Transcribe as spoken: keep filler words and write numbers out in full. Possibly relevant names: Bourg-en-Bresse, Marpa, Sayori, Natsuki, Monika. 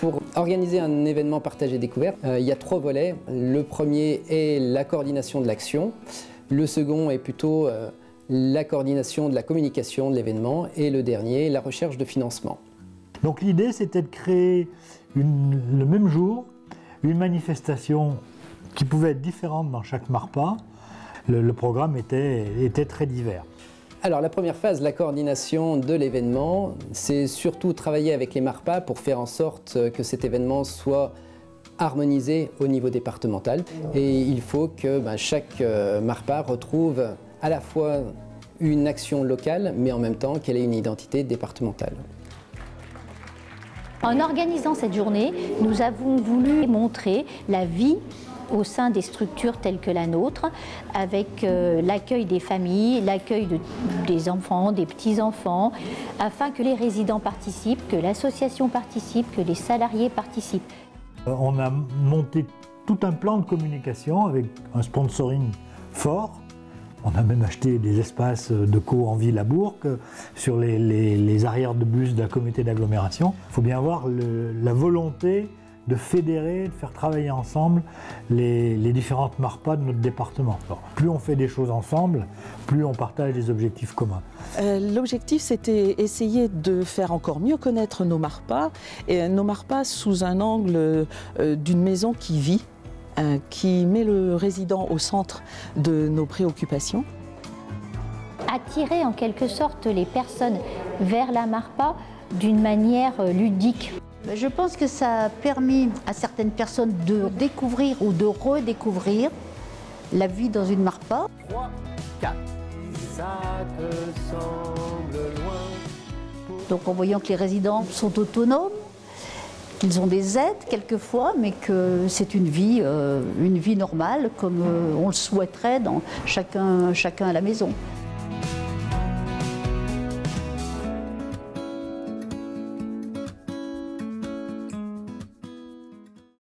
Pour organiser un événement partagé découvert, euh, il y a trois volets. Le premier est la coordination de l'action. Le second est plutôt euh, la coordination de la communication de l'événement. Et le dernier, la recherche de financement. Donc l'idée, c'était de créer une, le même jour une manifestation qui pouvait être différente dans chaque Marpa. Le, le programme était, était très divers. Alors la première phase, la coordination de l'événement, c'est surtout travailler avec les Marpa pour faire en sorte que cet événement soit harmonisé au niveau départemental. Et il faut que ben, chaque Marpa retrouve à la fois une action locale, mais en même temps qu'elle ait une identité départementale. En organisant cette journée, nous avons voulu montrer la vie au sein des structures telles que la nôtre, avec euh, l'accueil des familles, l'accueil de, des enfants, des petits-enfants, afin que les résidents participent, que l'association participe, que les salariés participent. On a monté tout un plan de communication avec un sponsoring fort. On a même acheté des espaces de co en ville à Bourg, sur les, les, les arrières de bus d'un comité d'agglomération. Il faut bien voir le, la volonté de fédérer, de faire travailler ensemble les, les différentes Marpa de notre département. Alors, plus on fait des choses ensemble, plus on partage des objectifs communs. Euh, L'objectif, c'était essayer de faire encore mieux connaître nos Marpa, et nos Marpa sous un angle euh, d'une maison qui vit, euh, qui met le résident au centre de nos préoccupations. Attirer en quelque sorte les personnes vers la Marpa d'une manière ludique. Je pense que ça a permis à certaines personnes de découvrir ou de redécouvrir la vie dans une Marpa. trois, quatre, ça te semble loin. Donc en voyant que les résidents sont autonomes, qu'ils ont des aides quelquefois, mais que c'est une vie, euh, une vie normale comme euh, on le souhaiterait dans chacun, chacun à la maison.